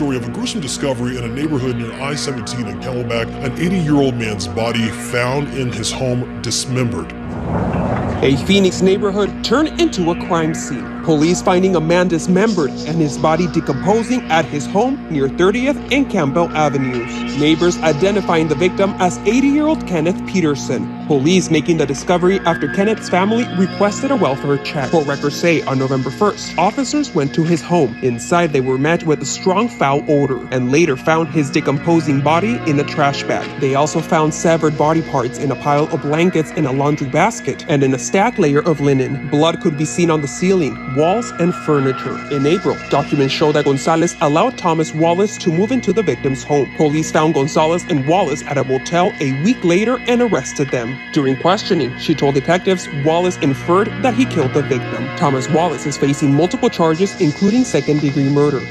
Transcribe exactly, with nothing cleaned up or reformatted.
story of a gruesome discovery in a neighborhood near I seventeen in Camelback, an eighty-year-old man's body found in his home dismembered. A Phoenix neighborhood turned into a crime scene. Police finding a man dismembered and his body decomposing at his home near thirtieth and Campbell Avenues. Neighbors identifying the victim as eighty-year-old Kenneth Peterson. Police making the discovery after Kenneth's family requested a welfare check. For records say on November first, officers went to his home. Inside, they were met with a strong foul odor and later found his decomposing body in a trash bag. They also found severed body parts in a pile of blankets in a laundry basket and in a stacked layer of linen. Blood could be seen on the ceiling, walls, and furniture. In April, documents show that Gonzalez allowed Thomas Wallace to move into the victim's home. Police found Gonzalez and Wallace at a motel a week later and arrested them. During questioning, she told detectives Wallace inferred that he killed the victim. Thomas Wallace is facing multiple charges, including second-degree murder.